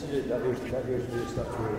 That used to be a statue.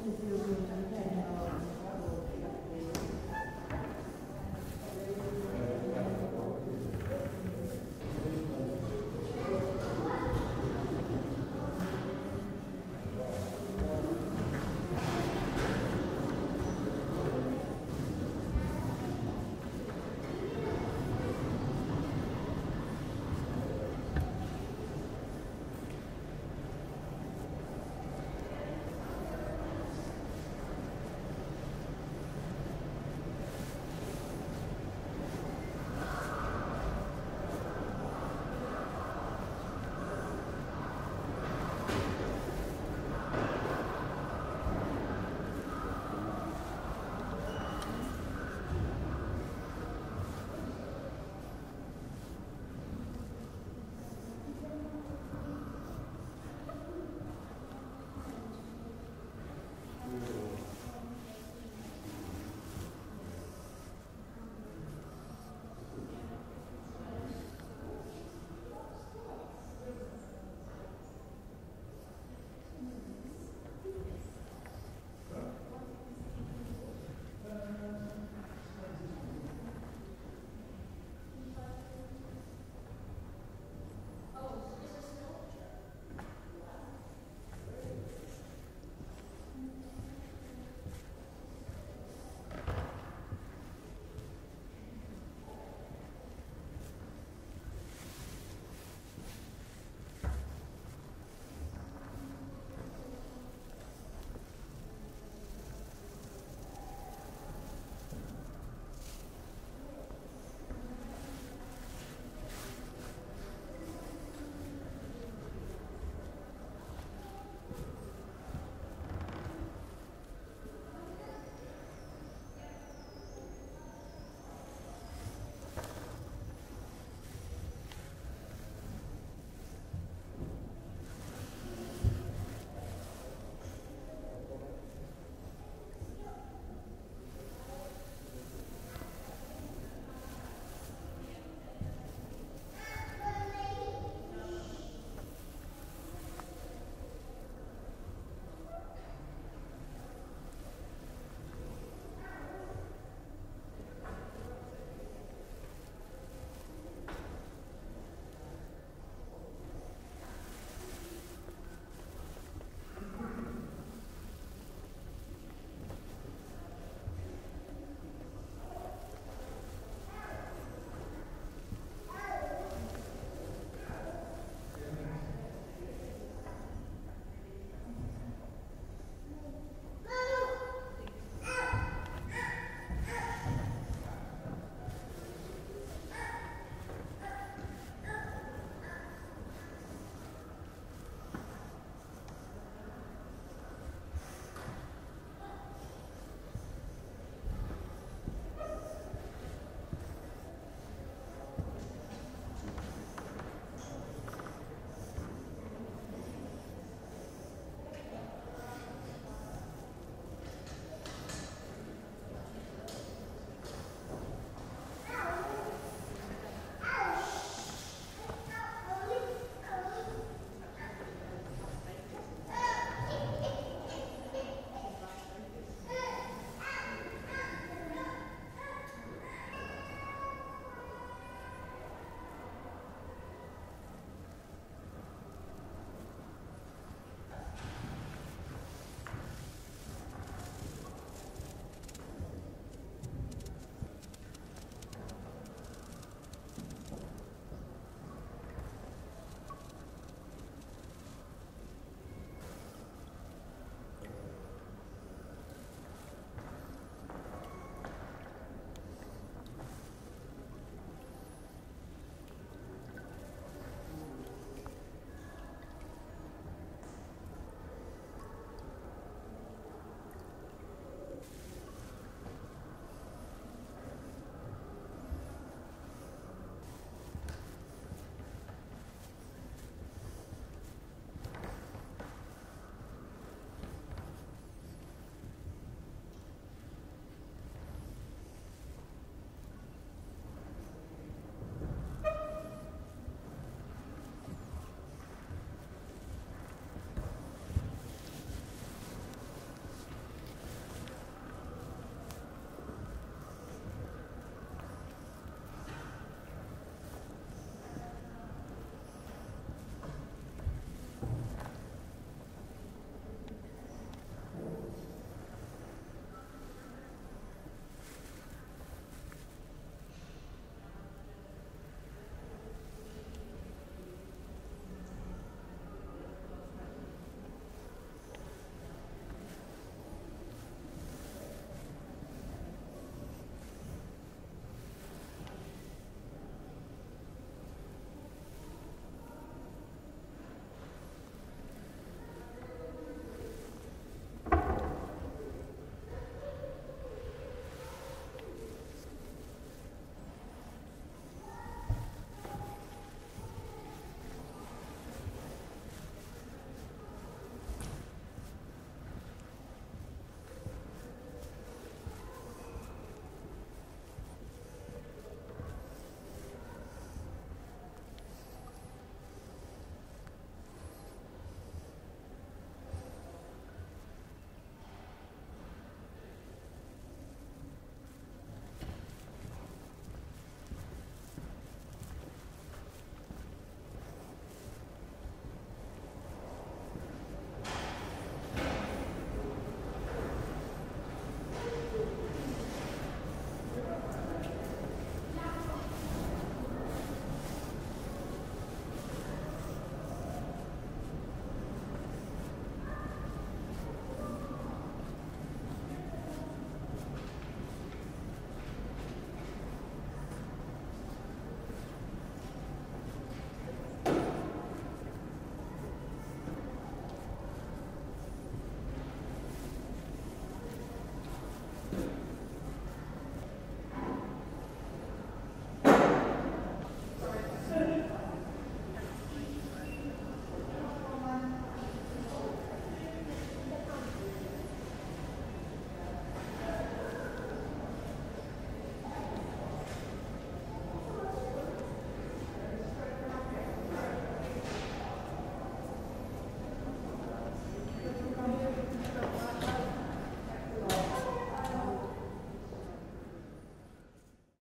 to do